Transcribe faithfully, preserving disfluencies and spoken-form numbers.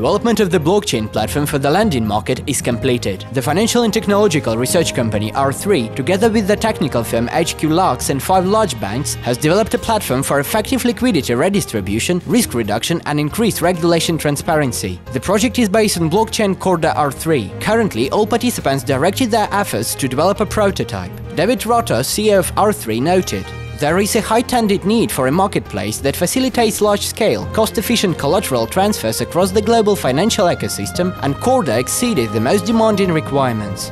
development of the blockchain platform for the lending market is completed. The financial and technological research company R three, together with the technical firm H Q LAX and five large banks, has developed a platform for effective liquidity redistribution, risk reduction and increased regulation transparency. The project is based on blockchain Corda R three. Currently, all participants directed their efforts to develop a prototype. David Rotter, C E O of R three, noted, "There is a high-tended need for a marketplace that facilitates large-scale, cost-efficient collateral transfers across the global financial ecosystem, and Corda exceeded the most demanding requirements."